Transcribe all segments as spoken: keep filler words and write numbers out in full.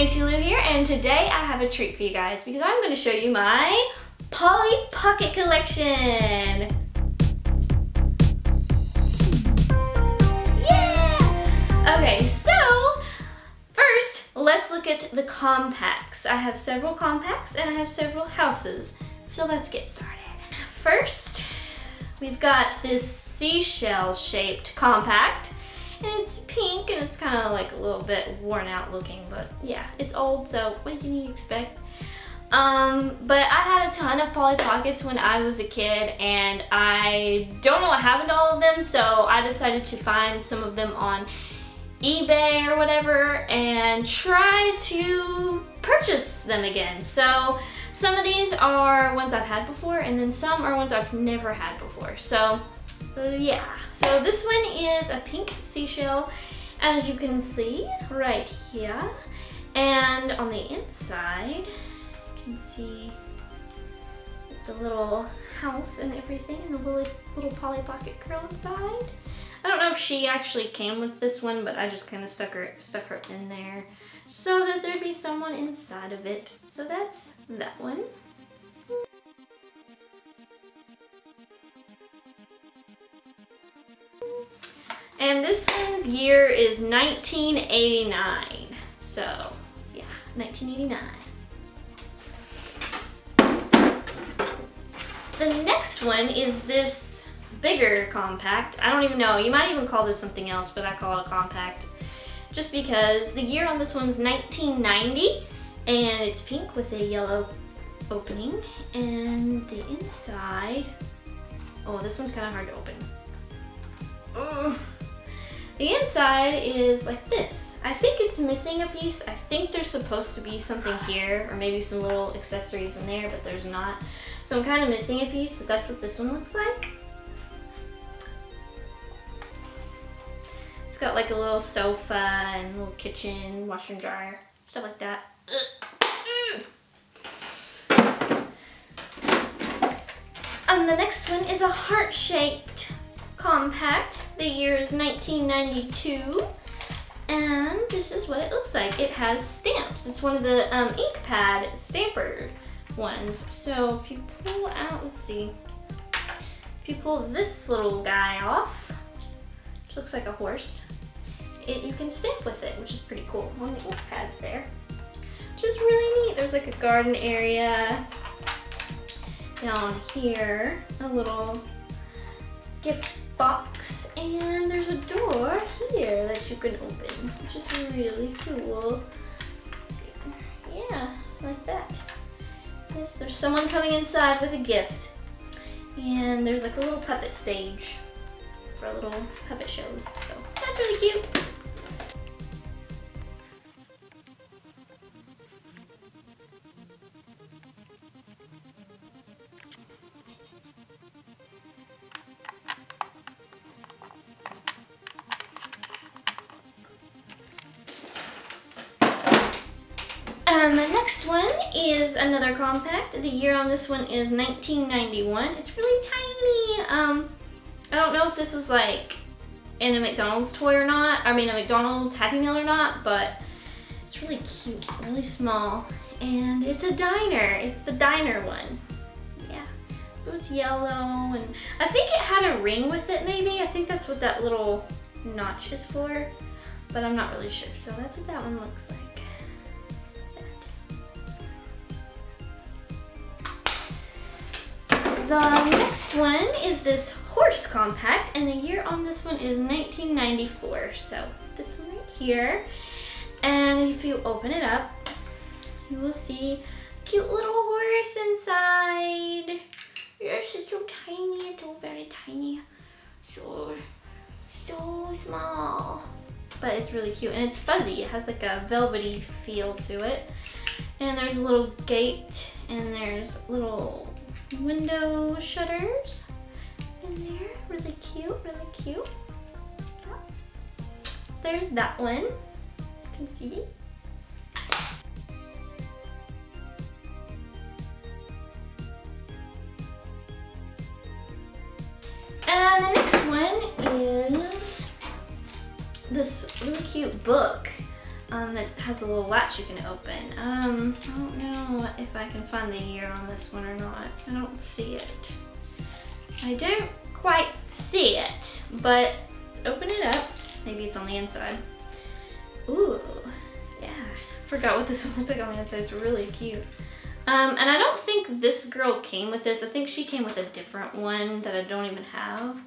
Macey Lou here, and today I have a treat for you guys because I'm going to show you my Polly Pocket collection. Yeah! Okay, so first let's look at the compacts. I have several compacts and I have several houses, so let's get started. First, we've got this seashell shaped compact. And it's pink and it's kind of like a little bit worn out looking, but yeah, it's old, so what can you expect? Um, but I had a ton of Polly Pockets when I was a kid, and I don't know what happened to all of them, so I decided to find some of them on eBay or whatever and try to purchase them again. So some of these are ones I've had before, and then some are ones I've never had before. So yeah, so this one is a pink seashell, as you can see right here, and on the inside you can see the little house and everything, and the little, little Polly Pocket girl inside. I don't know if she actually came with this one, but I just kind of stuck her stuck her in there so that there'd be someone inside of it. So that's that one. And this one's year is nineteen eighty-nine. So, yeah, nineteen eighty-nine. The next one is this bigger compact. I don't even know. You might even call this something else, but I call it a compact just because the year on this one's nineteen ninety, and it's pink with a yellow opening. And the inside, oh, this one's kind of hard to open. Ugh. The inside is like this. I think it's missing a piece. I think there's supposed to be something here, or maybe some little accessories in there, but there's not. So I'm kind of missing a piece, but that's what this one looks like. It's got like a little sofa and a little kitchen, washer and dryer, stuff like that. And the next one is a heart-shaped compact. The year is nineteen ninety-two, and this is what it looks like. It has stamps. It's one of the um, ink pad stamper ones. So if you pull out, let's see, if you pull this little guy off, which looks like a horse, it, you can stamp with it, which is pretty cool. One of the ink pads there, which is really neat. There's like a garden area down here, a little gift box, and there's a door here that you can open, which is really cool. Yeah, like that. Yes, there's someone coming inside with a gift, and there's like a little puppet stage for little puppet shows, so that's really cute. Um, the next one is another compact. The year on this one is nineteen ninety-one. It's really tiny. Um, I don't know if this was like in a McDonald's toy or not. I mean, a McDonald's Happy Meal or not, but it's really cute, really small. And it's a diner. It's the diner one. Yeah. So it's yellow, and I think it had a ring with it maybe. I think that's what that little notch is for, but I'm not really sure. So that's what that one looks like. The next one is this horse compact, and the year on this one is nineteen ninety-four, so this one right here. And if you open it up, you will see a cute little horse inside. Yes, it's so tiny, it's so very tiny, so, so small. But it's really cute, and it's fuzzy. It has like a velvety feel to it. And there's a little gate, and there's little window shutters in there. Really cute, really cute. So there's that one. You can see. And the next one is this really cute book. um, that has a little latch you can open. Um, I don't know if I can find the year on this one or not. I don't see it. I don't quite see it, but let's open it up. Maybe it's on the inside. Ooh, yeah. Forgot what this one looks like on the inside. It's really cute. Um, and I don't think this girl came with this. I think she came with a different one that I don't even have.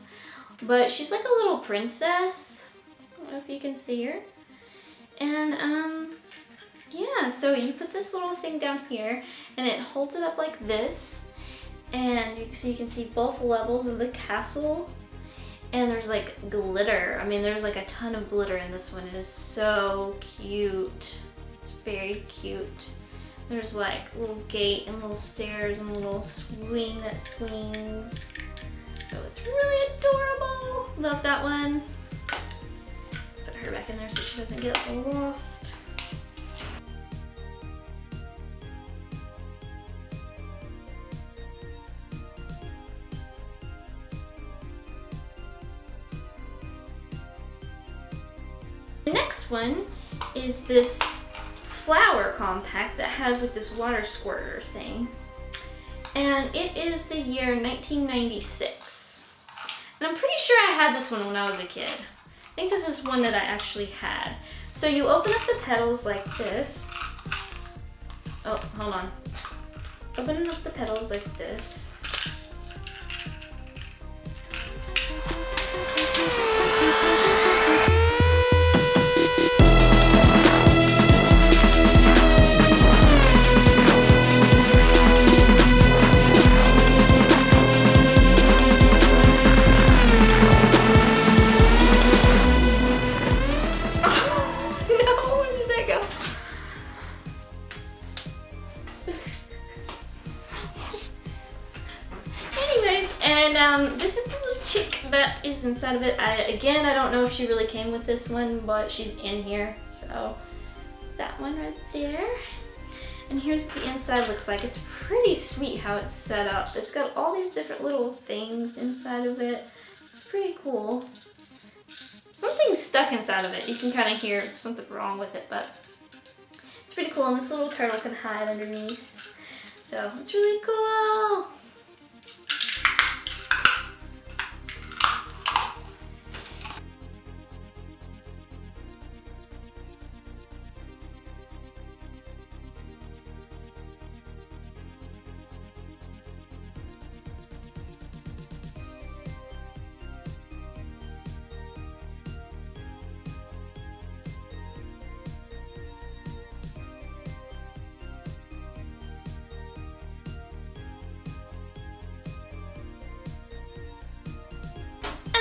But she's like a little princess. I don't know if you can see her. And um, yeah, so you put this little thing down here and it holds it up like this. And you, so you can see both levels of the castle. And there's like glitter. I mean, there's like a ton of glitter in this one. It is so cute. It's very cute. There's like a little gate and little stairs and a little swing that swings. So it's really adorable. Love that one. Let's put her back in there so she doesn't get lost. The next one is this flower compact that has like this water squirter thing. And it is the year nineteen ninety-six. And I'm pretty sure I had this one when I was a kid. I think this is one that I actually had. So you open up the petals like this. Oh, hold on. Open up the petals like this. Um, this is the little chick that is inside of it. I, again, I don't know if she really came with this one, but she's in here. So that one right there. And here's what the inside looks like. It's pretty sweet how it's set up. It's got all these different little things inside of it. It's pretty cool. Something's stuck inside of it. You can kind of hear something wrong with it, but it's pretty cool. And this little turtle can hide underneath. So it's really cool.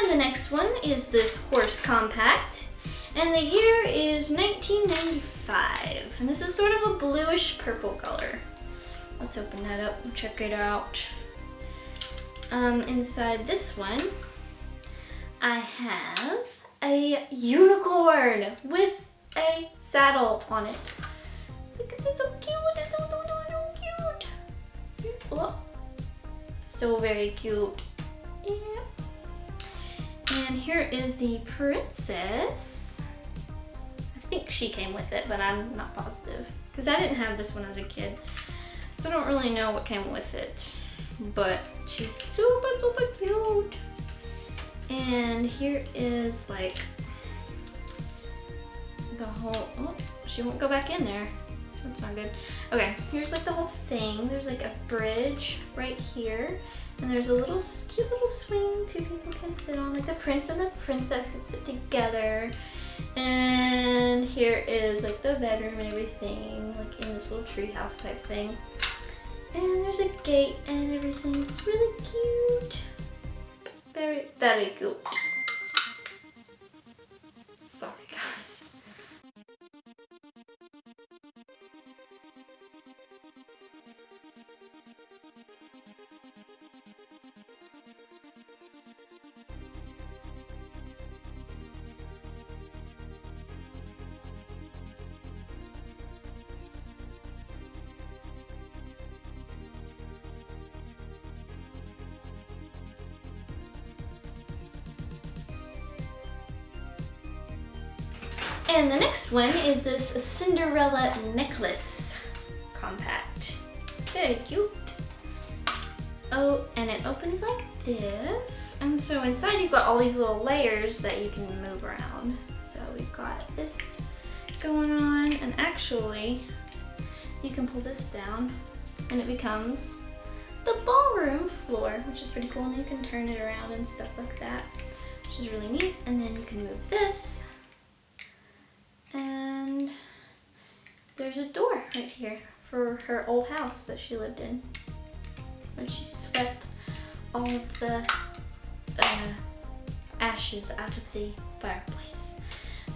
The next one is this horse compact, and the year is nineteen ninety-five, and this is sort of a bluish purple color. Let's open that up and check it out. Um, inside this one, I have a unicorn with a saddle on it. Look, it's so cute, it's so, so, so cute. Oh, so very cute. Yeah. And here is the princess. I think she came with it, but I'm not positive because I didn't have this one as a kid. So I don't really know what came with it, but she's super, super cute. And here is like the whole, oh, she won't go back in there. That's not good. Okay, here's like the whole thing. There's like a bridge right here. And there's a little cute little swing two people can sit on, like the prince and the princess can sit together. And here is like the bedroom and everything, like in this little treehouse type thing. And there's a gate and everything. It's really cute. Very, very cute. Sorry guys. And the next one is this Cinderella necklace compact. Very cute. Oh, and it opens like this. And so inside you've got all these little layers that you can move around. So we've got this going on, and actually you can pull this down and it becomes the ballroom floor, which is pretty cool, and you can turn it around and stuff like that, which is really neat. And then you can move this, and there's a door right here for her old house that she lived in when she swept all of the uh, ashes out of the fireplace.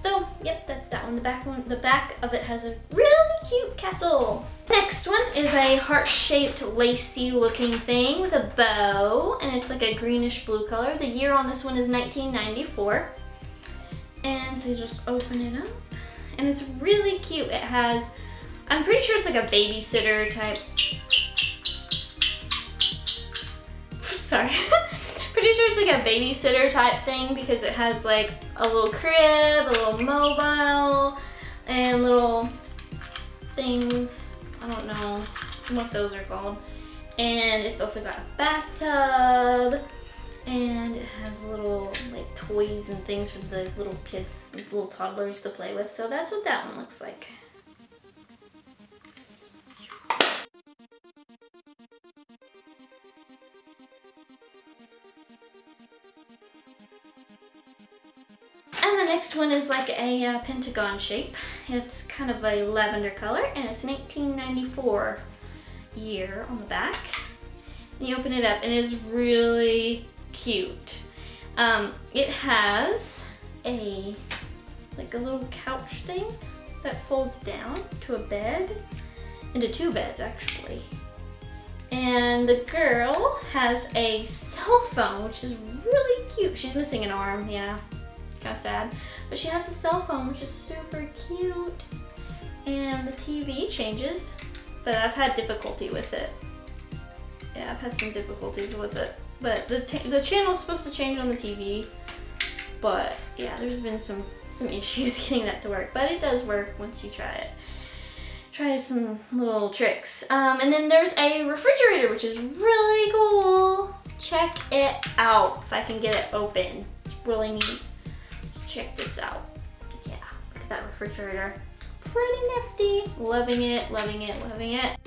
So yep, that's that one. The back one, the back of it has a really cute castle. Next one is a heart-shaped lacy looking thing with a bow, and it's like a greenish blue color. The year on this one is nineteen ninety-four. And so you just open it up, and it's really cute. It has, I'm pretty sure it's like a babysitter type. Sorry. Pretty sure it's like a babysitter type thing, because it has like a little crib, a little mobile, and little things. I don't know what those are called. And it's also got a bathtub, and it has little like toys and things for the little kids, little toddlers to play with. So that's what that one looks like. And the next one is like a uh, pentagon shape. It's kind of a lavender color, and it's nineteen ninety-four year on the back. And you open it up, and it's really cute. Um, it has a like a little couch thing that folds down to a bed, into two beds actually. And the girl has a cell phone, which is really cute. She's missing an arm, yeah. Kind of sad, but she has a cell phone, which is super cute. And the T V changes, but I've had difficulty with it. Yeah, I've had some difficulties with it, but the, the channel's supposed to change on the T V, but yeah, there's been some some issues getting that to work, but it does work once you try it. Try some little tricks. Um, and then there's a refrigerator, which is really cool. Check it out if I can get it open. It's really neat. Check this out. Yeah, look at that refrigerator. Pretty nifty. Loving it, loving it, loving it.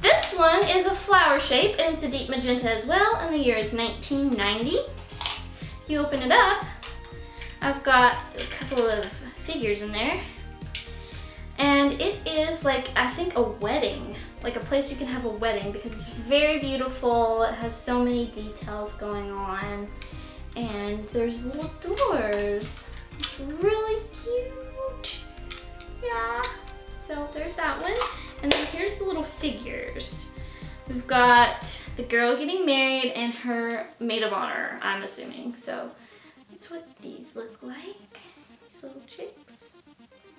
This one is a flower shape, and it's a deep magenta as well, and the year is nineteen ninety. You open it up, I've got a couple of figures in there. And it is like, I think, a wedding, like a place you can have a wedding, because it's very beautiful. It has so many details going on, and there's little doors. It's really cute. Yeah, so there's that one. And then here's the little figures. We've got the girl getting married and her maid of honor, I'm assuming. So that's what these look like, these little chicks,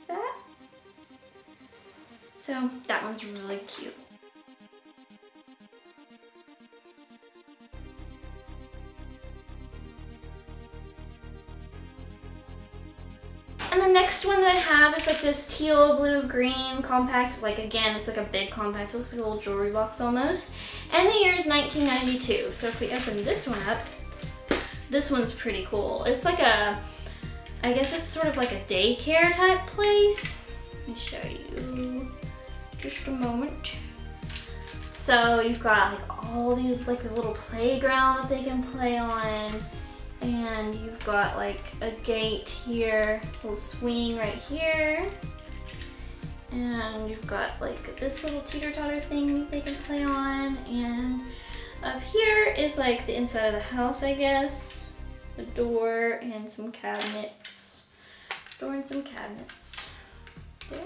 like that. So that one's really cute. And the next one that I have is like this teal, blue, green compact. Like again, it's like a big compact. It looks like a little jewelry box almost. And the year is nineteen ninety-two. So if we open this one up, this one's pretty cool. It's like a, I guess it's sort of like a daycare type place. Let me show you. Just a moment. So you've got like all these like a little playground that they can play on, and you've got like a gate here, a little swing right here, and you've got like this little teeter-totter thing they can play on, and up here is like the inside of the house, I guess, the door and some cabinets, door and some cabinets there.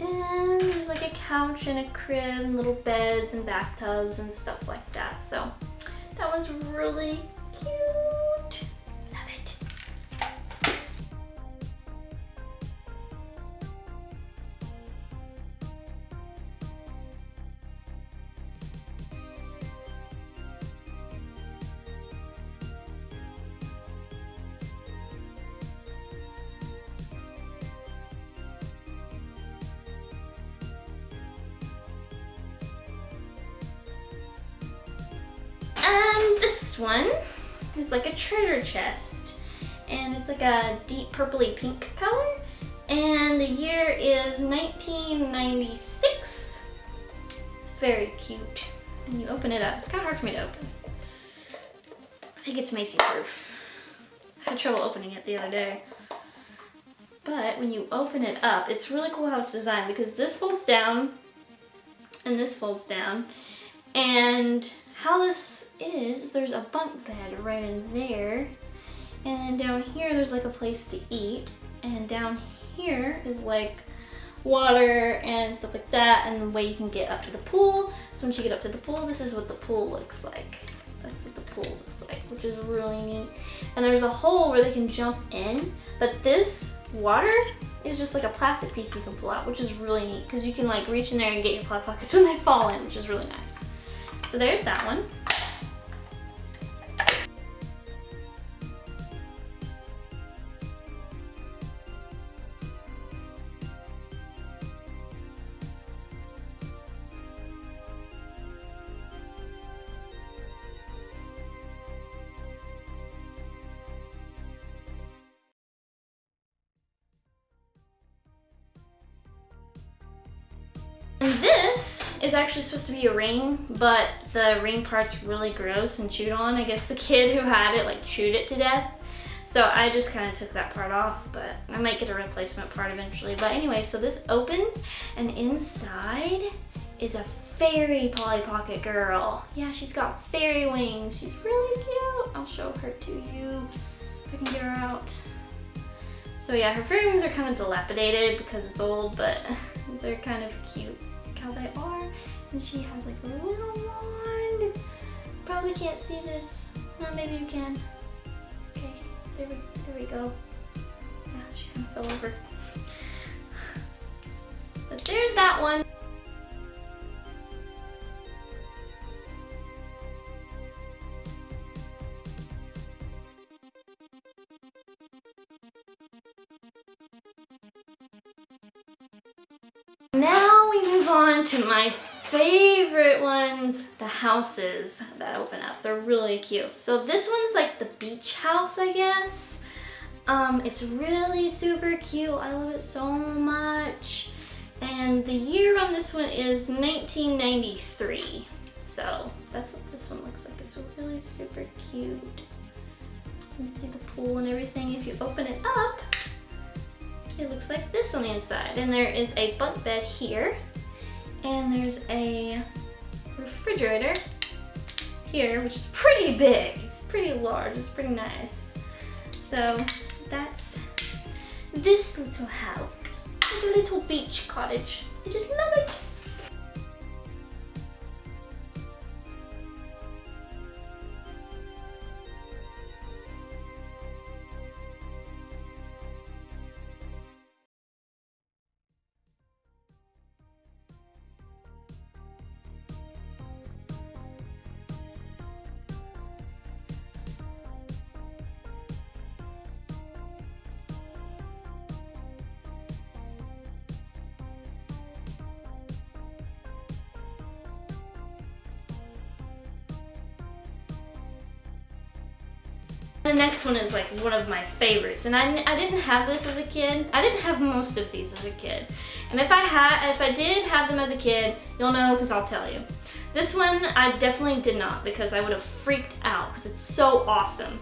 And there's like a couch and a crib and little beds and bathtubs and stuff like that. So that one's really cute. Love it. This one is like a treasure chest, and it's like a deep purpley pink color, and the year is nineteen ninety-six. It's very cute. And you open it up. It's kind of hard for me to open. I think it's Macey proof. I had trouble opening it the other day. But when you open it up, it's really cool how it's designed, because this folds down and this folds down. And how this is, is there's a bunk bed right in there. And then down here, there's like a place to eat. And down here is like water and stuff like that, and the way you can get up to the pool. So once you get up to the pool, this is what the pool looks like. That's what the pool looks like, which is really neat. And there's a hole where they can jump in, but this water is just like a plastic piece you can pull out, which is really neat, because you can like reach in there and get your Polly Pockets when they fall in, which is really nice. So there's that one. And this is actually supposed to be a ring, but the ring part's really gross and chewed on. I guess the kid who had it like chewed it to death. So I just kind of took that part off, but I might get a replacement part eventually. But anyway, so this opens, and inside is a fairy Polly Pocket girl. Yeah, she's got fairy wings. She's really cute. I'll show her to you if I can get her out. So yeah, her fairy wings are kind of dilapidated because it's old, but they're kind of cute. How they are, and she has like a little wand. Probably can't see this. No, maybe you can. Okay, there we, there we go. Yeah, she kind of fell over. But there's that one. On to my favorite ones, the houses that open up. They're really cute. So this one's like the beach house, I guess. Um, it's really super cute. I love it so much. And the year on this one is nineteen ninety-three. So that's what this one looks like. It's really super cute. You can see the pool and everything. If you open it up, it looks like this on the inside. And there is a bunk bed here. And there's a refrigerator here, which is pretty big. It's pretty large. It's pretty nice. So that's this little house, the little beach cottage. I just love it. The next one is like one of my favorites, and I, I didn't have this as a kid. I didn't have most of these as a kid, and if I had, if I did have them as a kid, you'll know because I'll tell you. This one I definitely did not, because I would have freaked out because it's so awesome.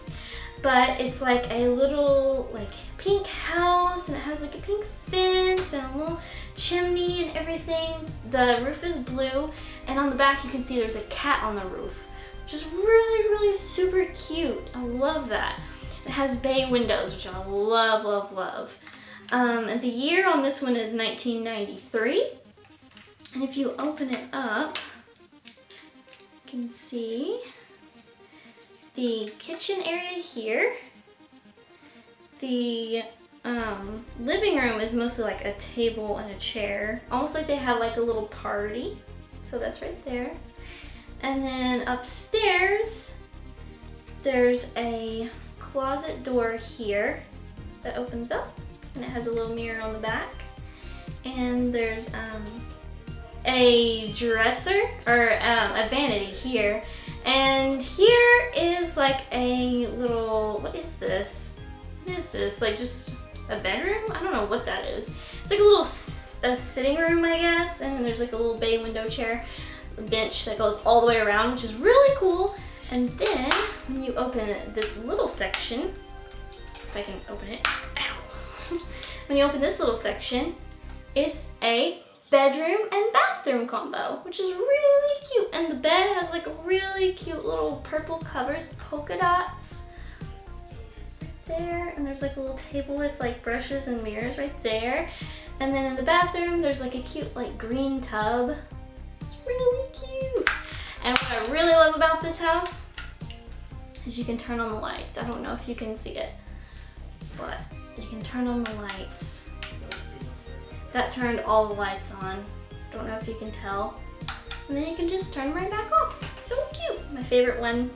But it's like a little like pink house, and it has like a pink fence and a little chimney and everything. The roof is blue, and on the back you can see there's a cat on the roof. Which is really, really super cute. I love that. It has bay windows, which I love, love, love. Um, and the year on this one is nineteen ninety-three. And if you open it up, you can see the kitchen area here. The um, living room is mostly like a table and a chair. Almost like they had like a little party. So that's right there. And then upstairs, there's a closet door here that opens up, and it has a little mirror on the back. And there's um, a dresser, or um, a vanity here, And here is like a little, what is this? What is this? Like just a bedroom? I don't know what that is. It's like a little a sitting room, I guess. And there's like a little bay window chair, a bench that goes all the way around, which is really cool. And then when you open this little section, if I can open it, ow. When you open this little section, it's a bedroom and bathroom combo, which is really cute. And the bed has like really cute little purple covers, polka dots there. And there's like a little table with like brushes and mirrors right there. And then in the bathroom, there's like a cute like green tub. It's really cute. And what I really love about this house is you can turn on the lights. I don't know if you can see it, but you can turn on the lights. That turned all the lights on. Don't know if you can tell. And then you can just turn them right back off. So cute. My favorite one.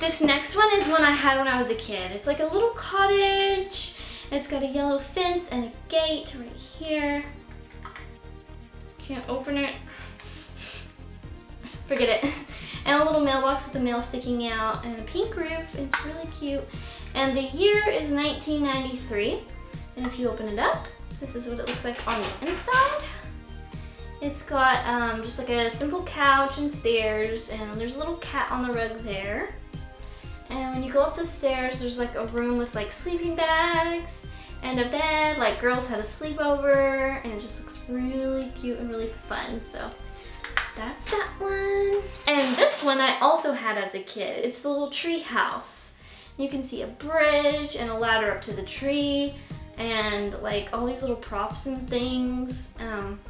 This next one is one I had when I was a kid. It's like a little cottage. It's got a yellow fence and a gate right here. Can't open it. Forget it. And a little mailbox with the mail sticking out and a pink roof. It's really cute. And the year is nineteen ninety-three. And if you open it up, this is what it looks like on the inside. It's got um, just like a simple couch and stairs, and there's a little cat on the rug there. And when you go up the stairs, there's like a room with like sleeping bags and a bed, like girls had a sleepover, and it just looks really cute and really fun. So that's that one. And this one I also had as a kid. It's the little tree house. You can see a bridge and a ladder up to the tree and like all these little props and things. Um,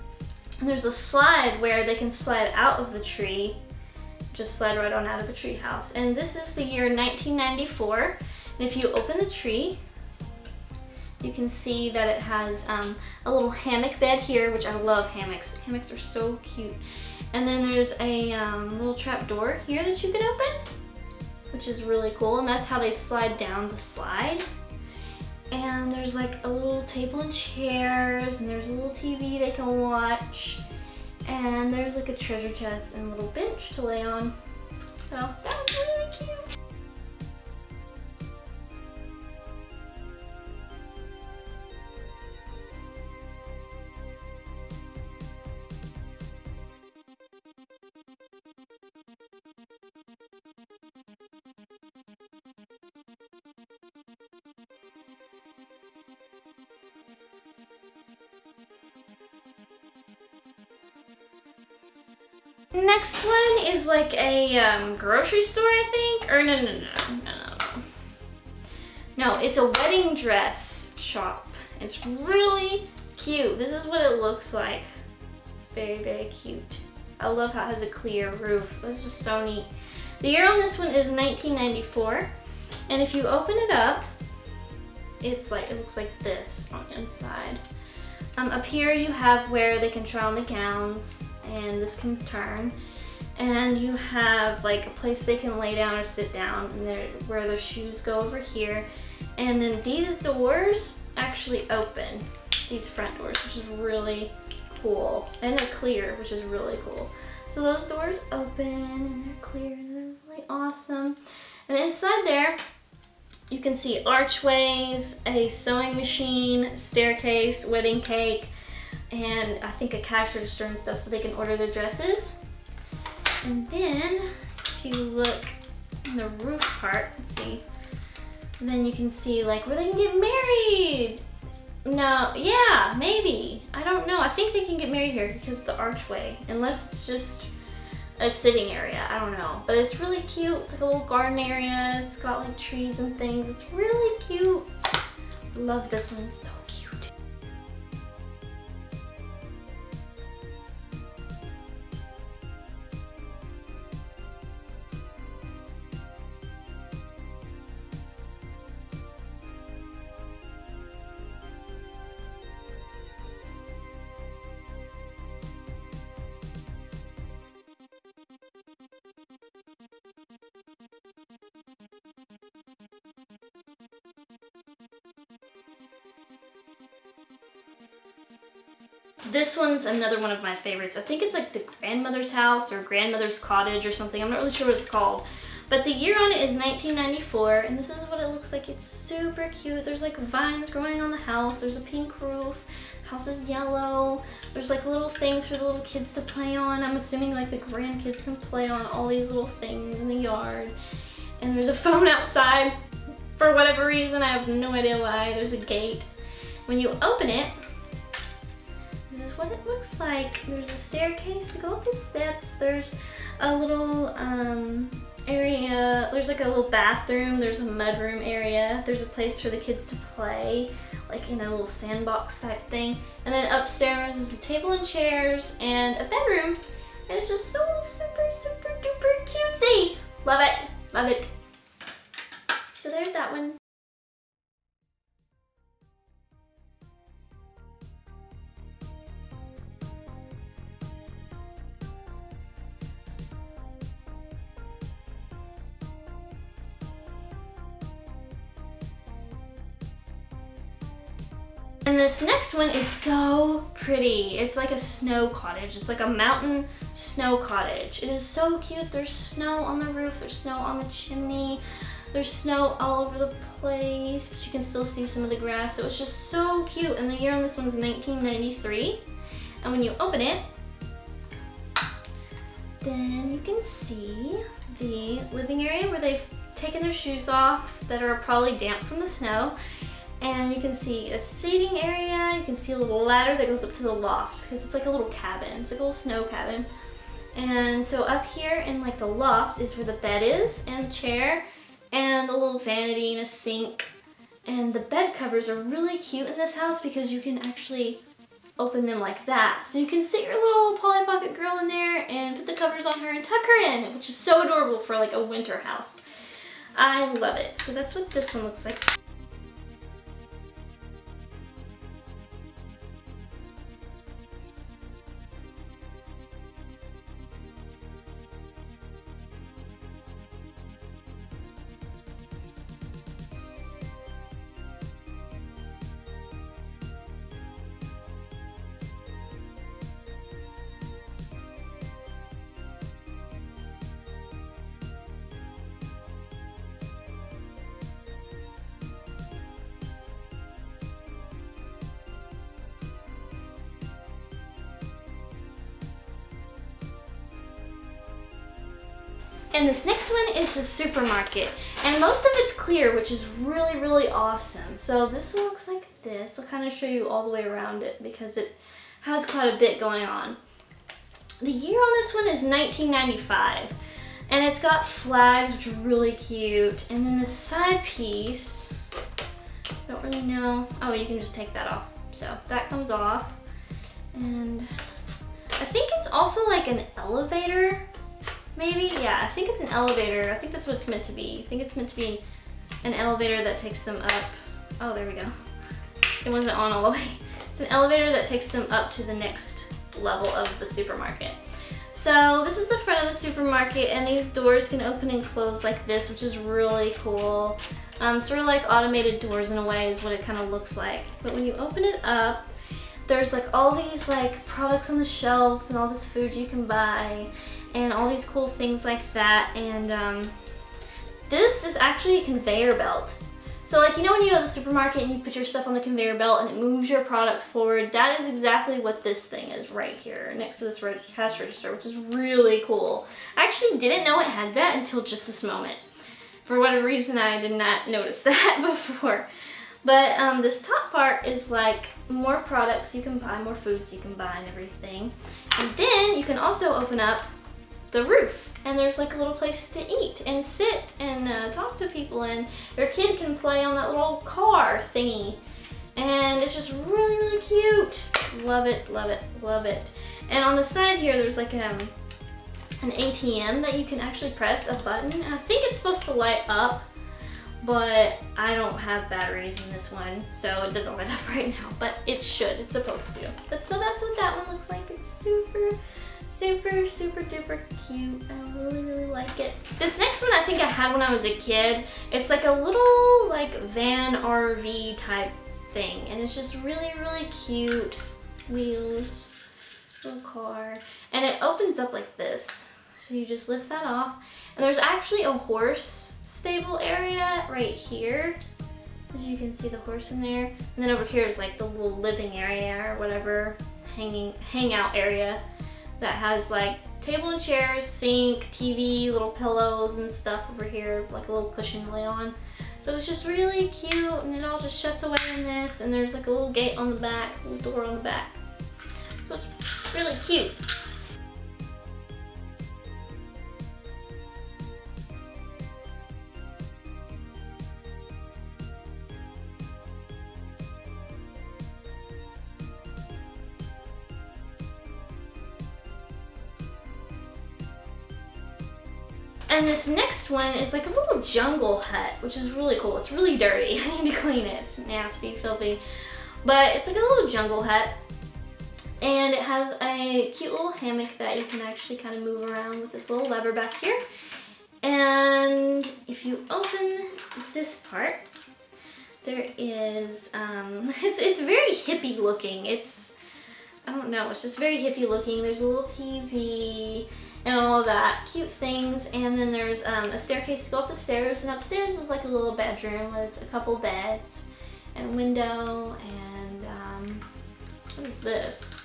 and there's a slide where they can slide out of the tree. Just slide right on out of the tree house. And this is the year nineteen ninety-four. And if you open the tree, you can see that it has um, a little hammock bed here, which I love hammocks. Hammocks are so cute. And then there's a um, little trap door here that you can open, which is really cool. And that's how they slide down the slide. And there's like a little table and chairs, and there's a little T V they can watch. And there's like a treasure chest and a little bench to lay on. So that was really cute. Next one is like a um, grocery store, I think. Or no, no, no, no, no, no. No, it's a wedding dress shop. It's really cute. This is what it looks like. Very, very cute. I love how it has a clear roof. That's just so neat. The year on this one is nineteen ninety-four. And if you open it up, it's like, it looks like this on the inside. Um, up here you have where they can try on the gowns, and this can turn, and you have like a place they can lay down or sit down, and where their shoes go over here. And then these doors actually open, these front doors, which is really cool, and they're clear, which is really cool. So those doors open and they're clear and they're really awesome. And inside there you can see archways, a sewing machine, staircase, wedding cake, and I think a cash register and stuff so they can order their dresses. And then if you look in the roof part, let's see, and then you can see like where they can get married. No, yeah, maybe. I don't know. I think they can get married here because of the archway, unless it's just a sitting area, I don't know. But it's really cute. It's like a little garden area. It's got like trees and things. It's really cute. Love this one, so cute. This one's another one of my favorites. I think it's like the grandmother's house or grandmother's cottage or something. I'm not really sure what it's called. But the year on it is nineteen ninety-four, and this is what it looks like. It's super cute. There's like vines growing on the house. There's a pink roof. The house is yellow. There's like little things for the little kids to play on. I'm assuming like the grandkids can play on all these little things in the yard. And there's a phone outside for whatever reason. I have no idea why. There's a gate. When you open it, what it looks like. There's a staircase to go up the steps. There's a little um, area. There's like a little bathroom. There's a mudroom area. There's a place for the kids to play, like in a little sandbox type thing. And then upstairs is a table and chairs and a bedroom. And it's just so super, super duper cutesy. Love it, love it. So there's that one. And this next one is so pretty. It's like a snow cottage. It's like a mountain snow cottage. It is so cute. There's snow on the roof. There's snow on the chimney. There's snow all over the place, but you can still see some of the grass. So it's just so cute. And the year on this one is nineteen ninety-three. And when you open it, then you can see the living area where they've taken their shoes off that are probably damp from the snow. And you can see a seating area, you can see a little ladder that goes up to the loft because it's like a little cabin, it's like a little snow cabin. And so up here in like the loft is where the bed is and a chair and a little vanity and a sink. And the bed covers are really cute in this house because you can actually open them like that. So you can sit your little Polly Pocket girl in there and put the covers on her and tuck her in, which is so adorable for like a winter house. I love it. So that's what this one looks like. And this next one is the supermarket. And most of it's clear, which is really, really awesome. So this one looks like this. I'll kind of show you all the way around it because it has quite a bit going on. The year on this one is nineteen ninety-five. And it's got flags, which are really cute. And then the side piece, I don't really know. Oh, you can just take that off. So that comes off. And I think it's also like an elevator. Maybe, yeah, I think it's an elevator. I think that's what it's meant to be. I think it's meant to be an elevator that takes them up. Oh, there we go. It wasn't on all the way. It's an elevator that takes them up to the next level of the supermarket. So this is the front of the supermarket, and these doors can open and close like this, which is really cool. Um, sort of like automated doors in a way is what it kind of looks like. But when you open it up, there's like all these like products on the shelves and all this food you can buy. And all these cool things like that. And um, this is actually a conveyor belt. So like, you know when you go to the supermarket and you put your stuff on the conveyor belt and it moves your products forward, that is exactly what this thing is right here next to this cash register, which is really cool. I actually didn't know it had that until just this moment. For whatever reason, I did not notice that before. But um, this top part is like more products you can buy, more foods you can buy and everything. And then you can also open up the roof, and there's like a little place to eat and sit and uh, talk to people, and your kid can play on that little car thingy, and it's just really, really cute. Love it, love it, love it. And on the side here there's like um, an A T M that you can actually press a button, and I think it's supposed to light up, but I don't have batteries in this one, so it doesn't light up right now, but it should, it's supposed to. But so that's what that one looks like. It's super, super, super duper cute. I really, really like it. This next one I think I had when I was a kid. It's like a little like van R V type thing, and it's just really, really cute. Wheels, little car, and it opens up like this. So you just lift that off. And there's actually a horse stable area right here. As you can see the horse in there. And then over here is like the little living area or whatever, hanging hangout area that has like table and chairs, sink, T V, little pillows and stuff over here, like a little cushion to lay on. So it's just really cute, and it all just shuts away in this, and there's like a little gate on the back, a little door on the back. So it's really cute. And this next one is like a little jungle hut, which is really cool. It's really dirty. I need to clean it. It's nasty, filthy. But it's like a little jungle hut. And it has a cute little hammock that you can actually kind of move around with this little lever back here. And if you open this part, there is, um, it's, it's very hippie looking. It's, I don't know, it's just very hippie looking. There's a little T V. And all of that cute things, and then there's um, a staircase to go up the stairs, and upstairs is like a little bedroom with a couple beds and a window, and um, what is this?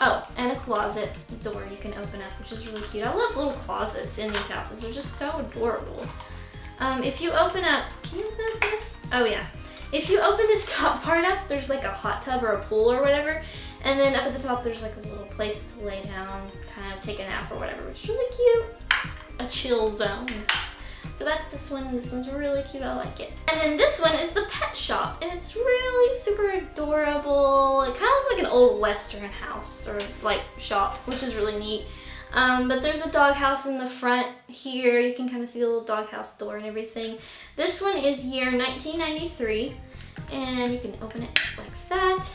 Oh, and a closet door you can open up, which is really cute. I love little closets in these houses. They're just so adorable. Um, if you open up, can you open up this? Oh yeah. If you open this top part up, there's like a hot tub or a pool or whatever, and then up at the top there's like a little place to lay down, kind of take a nap or whatever, which is really cute. A chill zone. So that's this one. This one's really cute. I like it. And then this one is the pet shop, and it's really super adorable. It kind of looks like an old Western house or like shop, which is really neat. Um, but there's a doghouse in the front here. You can kind of see the little doghouse door and everything. This one is year nineteen ninety-three, and you can open it like that.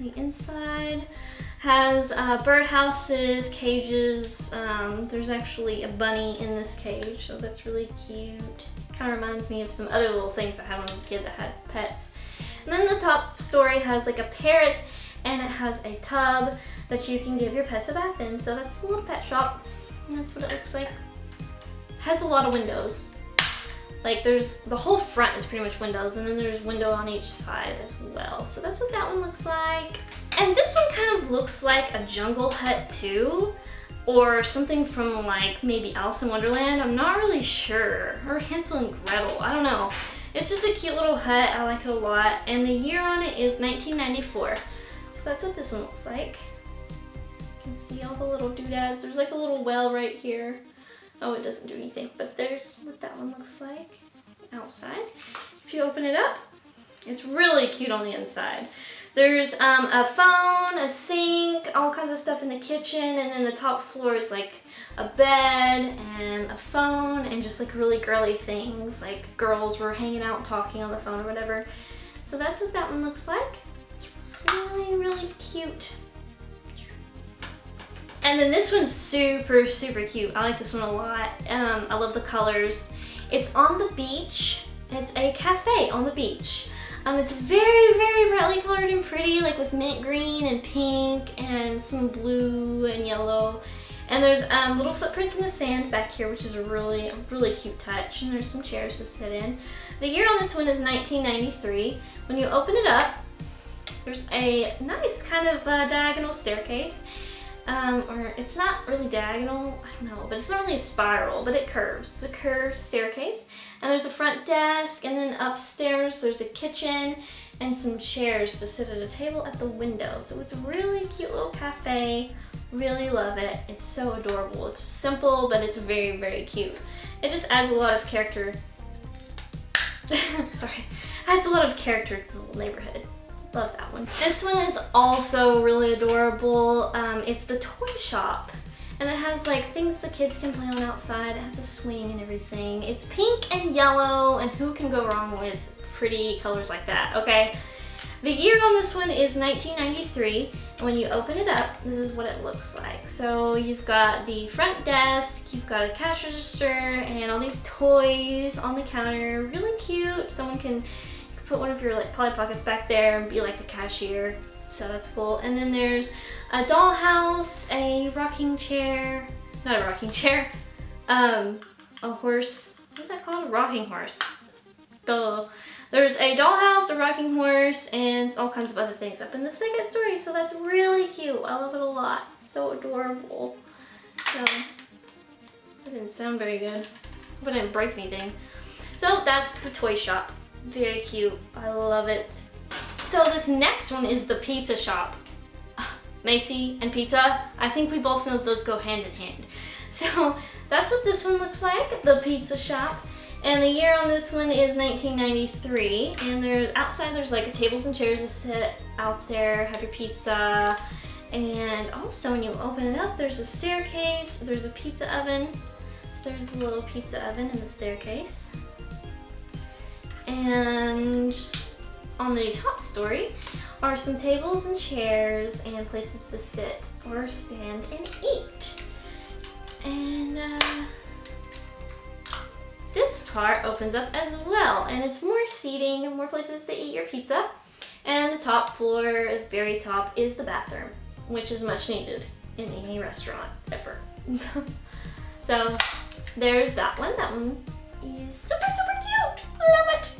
The inside has uh, birdhouses, cages. Um, there's actually a bunny in this cage, so that's really cute. Kind of reminds me of some other little things I had when I was a kid that had pets. And then the top story has like a parrot, and it has a tub that you can give your pets a bath in. So that's the little pet shop, and that's what it looks like. It has a lot of windows. Like there's, the whole front is pretty much windows, and then there's window on each side as well. So that's what that one looks like. And this one kind of looks like a jungle hut too, or something from like maybe Alice in Wonderland. I'm not really sure. Or Hansel and Gretel, I don't know. It's just a cute little hut, I like it a lot. And the year on it is nineteen ninety-four. So that's what this one looks like. You can see all the little doodads. There's like a little well right here. Oh, it doesn't do anything, but there's what that one looks like outside. If you open it up, it's really cute on the inside. There's um, a phone, a sink, all kinds of stuff in the kitchen, and then the top floor is like a bed and a phone and just like really girly things, like girls were hanging out talking on the phone or whatever. So that's what that one looks like. It's really, really cute. And then this one's super, super cute. I like this one a lot. Um, I love the colors. It's on the beach. It's a cafe on the beach. Um, it's very, very brightly colored and pretty, like with mint green and pink and some blue and yellow. And there's um, little footprints in the sand back here, which is a really, really cute touch. And there's some chairs to sit in. The year on this one is nineteen ninety-three. When you open it up, there's a nice kind of uh, diagonal staircase. Um, or it's not really diagonal, I don't know, but it's not really a spiral, but it curves. It's a curved staircase, and there's a front desk, and then upstairs there's a kitchen and some chairs to sit at a table at the window. So it's a really cute little cafe Really love it. It's so adorable. It's simple, but it's very, very cute. It just adds a lot of character. Sorry. Adds a lot of character to the neighborhood. Love that one. This one is also really adorable. Um, it's the toy shop. And it has like things the kids can play on outside. It has a swing and everything. It's pink and yellow, and who can go wrong with pretty colors like that, okay? The year on this one is nineteen ninety-three, and when you open it up, this is what it looks like. So you've got the front desk, you've got a cash register, and all these toys on the counter. Really cute. Someone can, you can put one of your like Polly Pockets back there and be like the cashier. So that's cool. And then there's a dollhouse, a rocking chair, not a rocking chair, um, a horse, what is that called? A rocking horse. Duh. There's a dollhouse, a rocking horse, and all kinds of other things up in the second story. So that's really cute. I love it a lot. It's so adorable. So, that didn't sound very good. Hope I didn't break anything. So that's the toy shop. Very cute. I love it. So this next one is the pizza shop. Ugh, Macey and pizza, I think we both know those go hand in hand. So that's what this one looks like, the pizza shop. And the year on this one is nineteen ninety-three. And there's, outside there's like tables and chairs to sit out there, have your pizza. And also when you open it up, there's a staircase, there's a pizza oven. So there's the little pizza oven in the staircase. And on the top story are some tables and chairs and places to sit or stand and eat. And uh, this part opens up as well, and it's more seating and more places to eat your pizza. And the top floor, the very top, is the bathroom, which is much needed in any restaurant ever. So there's that one. That one is super, super cute. Love it.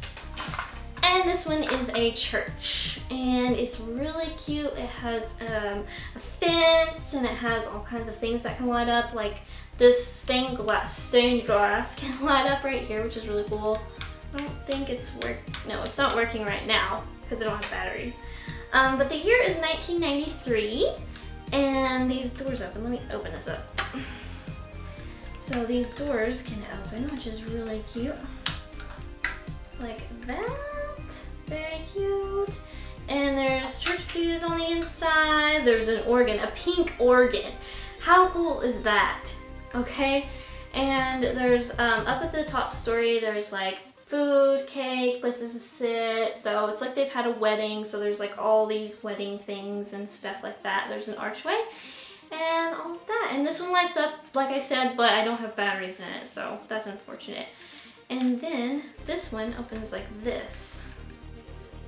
And this one is a church, and it's really cute. It has um, a fence, and it has all kinds of things that can light up, like this stained glass, stained glass can light up right here, which is really cool. I don't think it's work. No, it's not working right now because I don't have batteries. Um, but the year is nineteen ninety-three, and these doors open. Let me open this up. So these doors can open, which is really cute, like that. Very cute. And there's church pews on the inside. There's an organ, a pink organ. How cool is that? Okay. And there's um, up at the top story, there's like food, cake, places to sit. So it's like they've had a wedding. So there's like all these wedding things and stuff like that. There's an archway and all of that. And this one lights up, like I said, but I don't have batteries in it. So that's unfortunate. And then this one opens like this,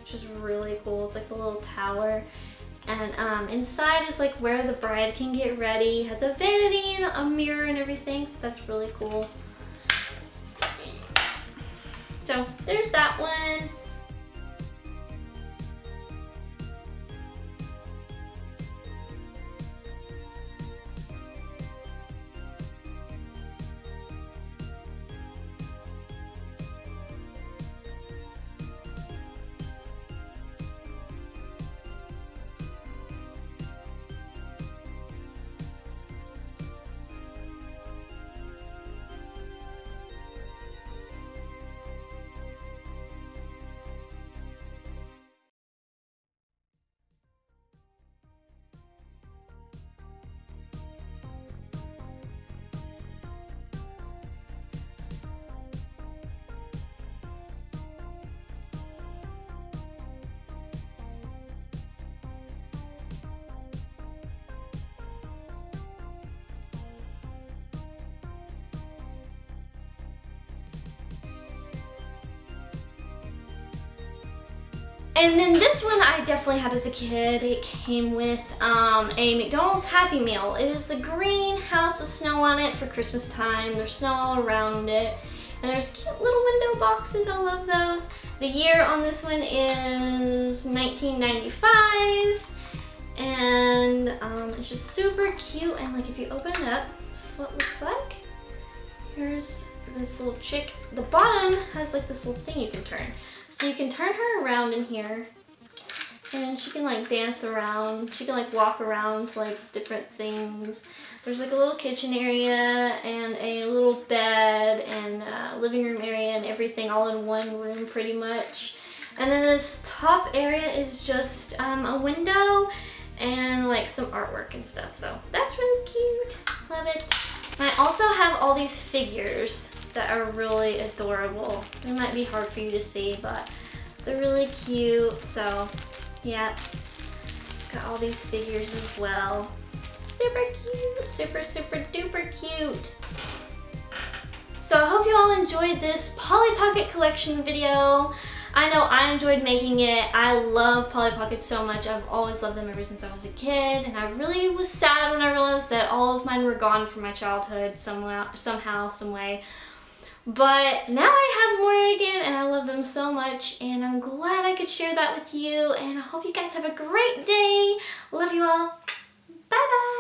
which is really cool. It's like the little tower. And um, inside is like where the bride can get ready. It has a vanity and a mirror and everything, so that's really cool. So there's that one. And then this one I definitely had as a kid. It came with um, a McDonald's Happy Meal. It is the green house with snow on it for Christmas time. There's snow all around it. And there's cute little window boxes. I love those. The year on this one is nineteen ninety-five. And um, it's just super cute. And like if you open it up, this is what it looks like. Here's this little chick. The bottom has like this little thing you can turn. So you can turn her around in here and she can like dance around. She can like walk around to like different things. There's like a little kitchen area and a little bed and a living room area and everything all in one room pretty much. And then this top area is just um, a window and like some artwork and stuff. So that's really cute. Love it. And I also have all these figures that are really adorable. They might be hard for you to see, but they're really cute. So yeah, got all these figures as well. Super cute, super, super duper cute. So I hope you all enjoyed this Polly Pocket collection video. I know I enjoyed making it. I love Polly Pocket so much. I've always loved them ever since I was a kid, and I really was sad when I realized that all of mine were gone from my childhood somehow, somehow, some way. But now I have more again, and I love them so much, and I'm glad I could share that with you, and I hope you guys have a great day. Love you all. Bye-bye.